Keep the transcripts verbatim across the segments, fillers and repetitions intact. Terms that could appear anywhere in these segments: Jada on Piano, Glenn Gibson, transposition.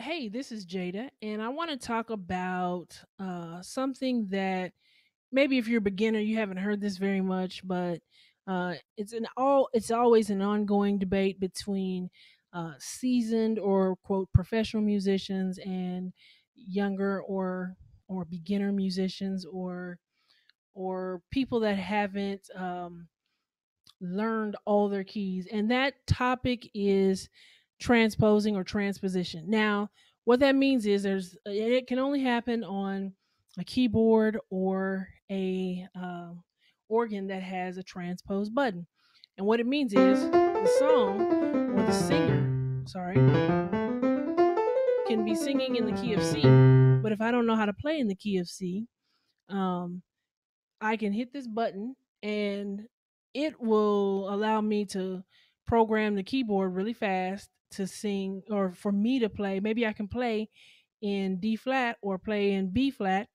Hey, this is Jada, and I want to talk about uh, something that maybe if you're a beginner, you haven't heard this very much, but uh, it's an all it's always an ongoing debate between uh, seasoned or, quote, professional musicians and younger or or beginner musicians or or people that haven't um, learned all their keys. And that topic is transposing or transposition. Now, what that means is there's it can only happen on a keyboard or a uh, organ that has a transpose button. And what it means is the song or the singer, sorry, can be singing in the key of C. But if I don't know how to play in the key of C, um, I can hit this button and it will allow me to program the keyboard really fast to sing, or for me to play. Maybe I can play in D flat or play in B flat.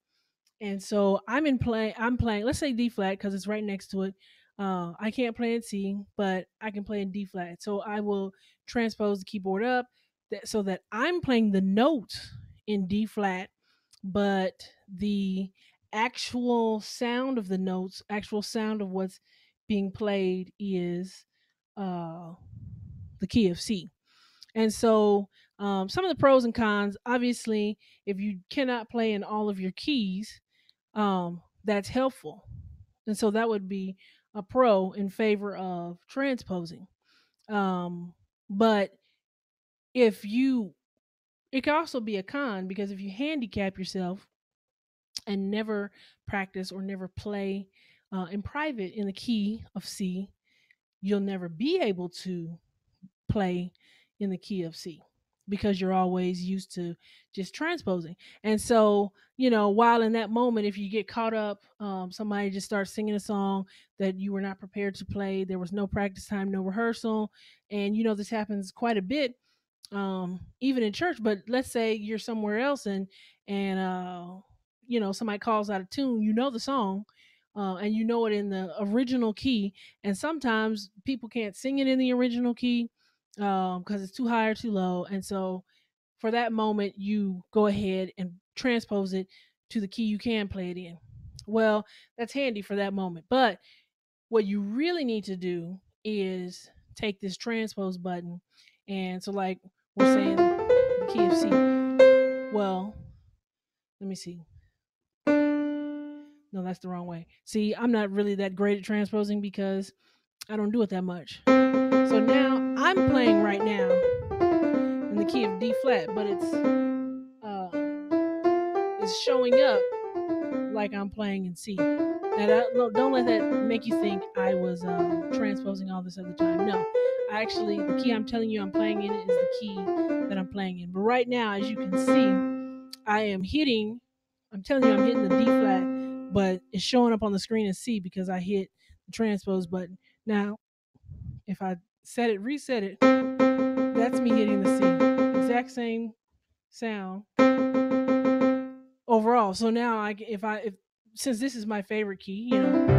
And so I'm in play, I'm playing, let's say D flat because it's right next to it. Uh, I can't play in C, but I can play in D flat. So I will transpose the keyboard up that, so that I'm playing the note in D flat, but the actual sound of the notes, actual sound of what's being played is uh, the key of C. And so um, some of the pros and cons, obviously, if you cannot play in all of your keys, um, that's helpful. And so that would be a pro in favor of transposing. Um, but if you, it can also be a con, because if you handicap yourself and never practice or never play uh, in private in the key of C, you'll never be able to play in the key of C because you're always used to just transposing. And so, you know, while in that moment, if you get caught up, um, somebody just starts singing a song that you were not prepared to play. There was no practice time, no rehearsal. And, you know, this happens quite a bit, um, even in church. But let's say you're somewhere else and, and uh, you know, somebody calls out a tune, you know the song, Uh, and you know it in the original key. And sometimes people can't sing it in the original key because um, it's too high or too low. And so for that moment, you go ahead and transpose it to the key you can play it in. Well, that's handy for that moment. But what you really need to do is take this transpose button. And so, like we're saying, the key of C. Well, let me see. No, that's the wrong way. See, I'm not really that great at transposing because I don't do it that much. So now I'm playing right now in the key of D flat, but it's uh, it's showing up like I'm playing in C. Now, don't let that make you think I was uh, transposing all this other time. No, I actually, the key I'm telling you I'm playing in is the key that I'm playing in. But right now, as you can see, I am hitting, I'm telling you I'm hitting the D flat, but it's showing up on the screen as C because I hit the transpose button. Now, if I set it, reset it, that's me hitting the C. Exact same sound overall. So now, I, if I, if since this is my favorite key, you know,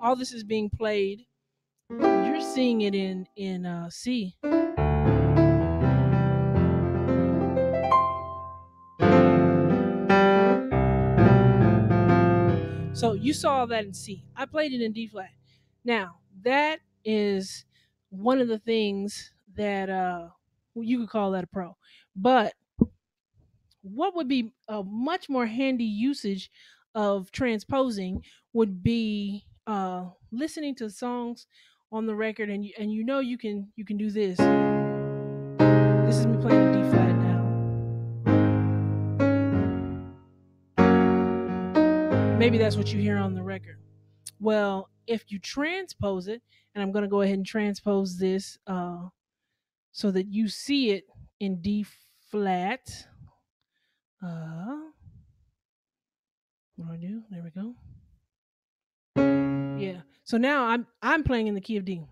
all this is being played. You're seeing it in in uh, C. So you saw that in C. I played it in D flat. Now that is one of the things that uh, you could call that a pro. But what would be a much more handy usage of transposing would be uh, listening to songs on the record, and you, and you know you can you can do this. This is me playing D flat now. Maybe that's what you hear on the record. Well, if you transpose it, and I'm going to go ahead and transpose this uh, so that you see it in D flat. Uh, what do I do? There we go. Yeah. So now I'm I'm playing in the key of D.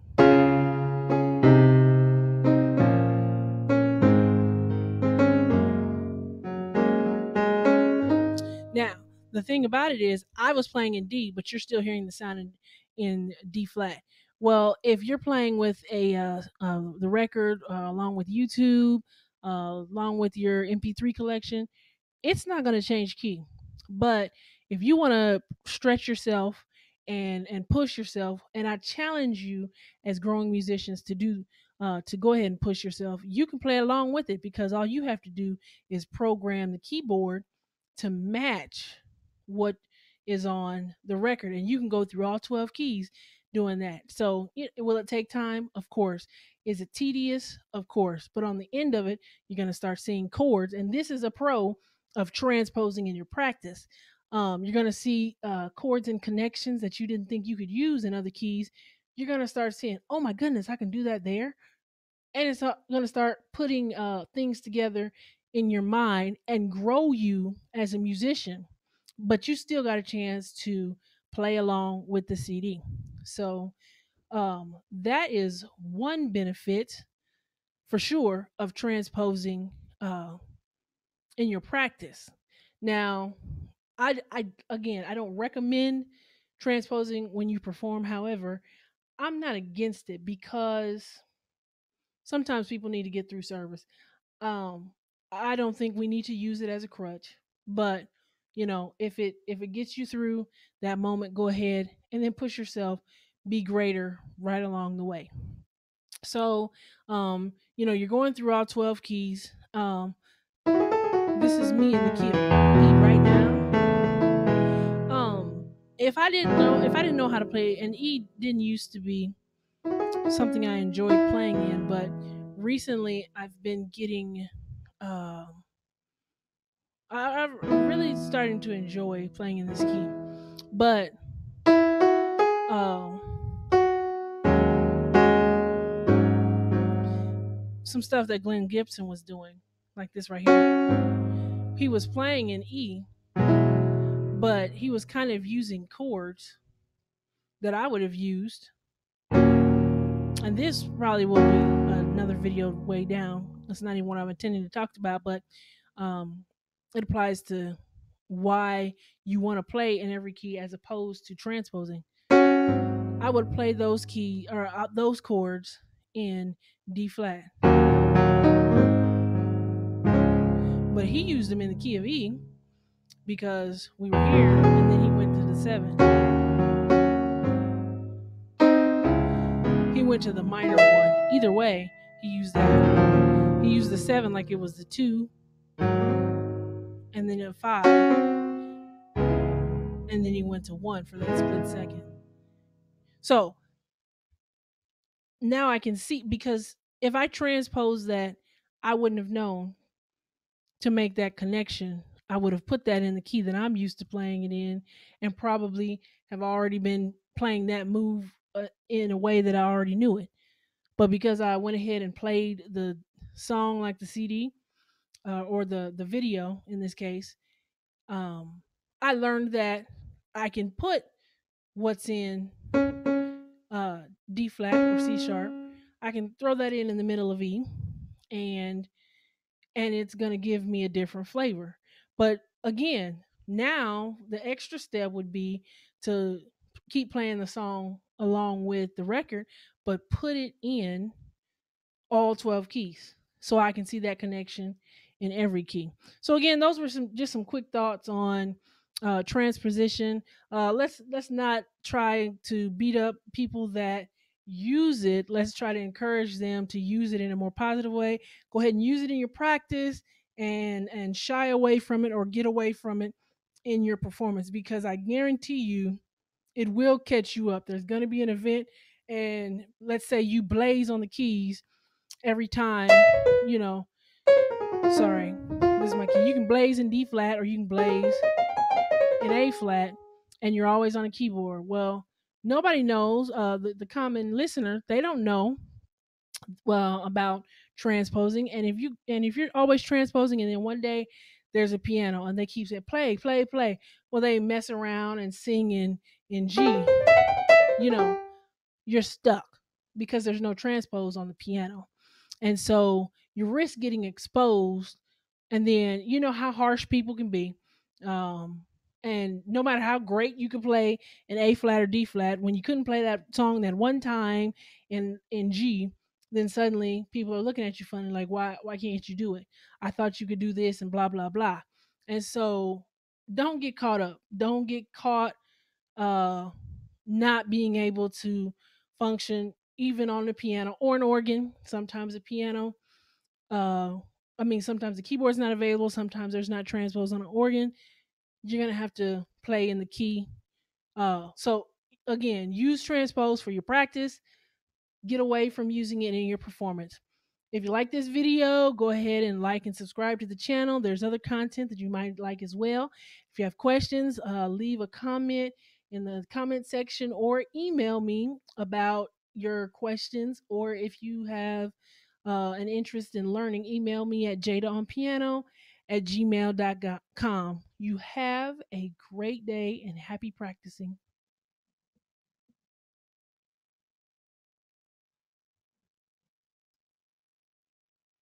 Now, the thing about it is I was playing in D, but you're still hearing the sound in, in D flat. Well, if you're playing with a uh, uh, the record uh, along with YouTube, uh, along with your M P three collection, it's not going to change key. But if you want to stretch yourself and and push yourself, and I challenge you as growing musicians to do uh, to go ahead and push yourself, you can play along with it, because all you have to do is program the keyboard to match what is on the record, and you can go through all twelve keys doing that. So it, will it take time? Of course. Is it tedious? Of course. But on the end of it, you're going to start seeing chords. And this is a pro of transposing in your practice. Um, you're going to see uh, chords and connections that you didn't think you could use in other keys. You're going to start seeing, oh my goodness, I can do that there. And it's going to start putting uh, things together in your mind and grow you as a musician. But you still got a chance to play along with the C D. So um, that is one benefit for sure of transposing uh, in your practice. Now, I, I again, I don't recommend transposing when you perform. However, I'm not against it, because sometimes people need to get through service. Um, I don't think we need to use it as a crutch, but you know, if it if it gets you through that moment, go ahead and then push yourself, be greater right along the way. So, um, you know, you're going through all twelve keys. Um, this is me in the key of E right now. Um, if I didn't know, if I didn't know how to play, and E didn't used to be something I enjoyed playing in, but recently I've been getting. Uh, I'm really starting to enjoy playing in this key, but um, some stuff that Glenn Gibson was doing, like this right here, he was playing in E, but he was kind of using chords that I would have used, and this probably will be another video way down. That's not even what I'm intending to talk about, but um, it applies to why you want to play in every key as opposed to transposing. I would play those key or uh, those chords in D flat, but he used them in the key of E because we were here, and then he went to the seven. He went to the minor one. Either way, he used that. He used the seven like it was the two. And then a five, and then he went to one for that split second. So now I can see, because if I transpose that, I wouldn't have known to make that connection. I would have put that in the key that I'm used to playing it in, and probably have already been playing that move uh, in a way that I already knew it. But because I went ahead and played the song like the C D, Uh, or the, the video in this case, um, I learned that I can put what's in uh, D flat or C sharp. I can throw that in in the middle of E, and and it's going to give me a different flavor. But again, now the extra step would be to keep playing the song along with the record, but put it in all twelve keys, so I can see that connection in every key. So again, those were some just some quick thoughts on uh, transposition. Uh, let's let's not try to beat up people that use it. Let's try to encourage them to use it in a more positive way. Go ahead and use it in your practice, and and shy away from it or get away from it in your performance, because I guarantee you it will catch you up. There's going to be an event, and let's say you blaze on the keys every time, you know. Sorry, this is my key. You can blaze in D flat, or you can blaze in A flat, and you're always on a keyboard. Well, nobody knows, uh, the, the common listener, they don't know well about transposing. And if you and if you're always transposing, and then one day there's a piano and they keep saying play, play, play. Well, they mess around and sing in in G. You know, you're stuck because there's no transpose on the piano, and so you risk getting exposed. And then you know how harsh people can be. Um, And no matter how great you could play in A flat or D flat, when you couldn't play that song that one time in, in G, then suddenly people are looking at you funny, like, why why can't you do it? I thought you could do this and blah, blah, blah. And so don't get caught up. Don't get caught uh, not being able to function even on the piano or an organ. Sometimes a piano, uh, I mean, sometimes the keyboard's not available. Sometimes there's not transpos on an organ. You're going to have to play in the key. Uh, so, again, use transpose for your practice. Get away from using it in your performance. If you like this video, go ahead and like and subscribe to the channel. There's other content that you might like as well. If you have questions, uh, leave a comment in the comment section or email me about your questions. Or if you have uh, an interest in learning, email me at jadaonpiano at gmail dot com. You have a great day and happy practicing.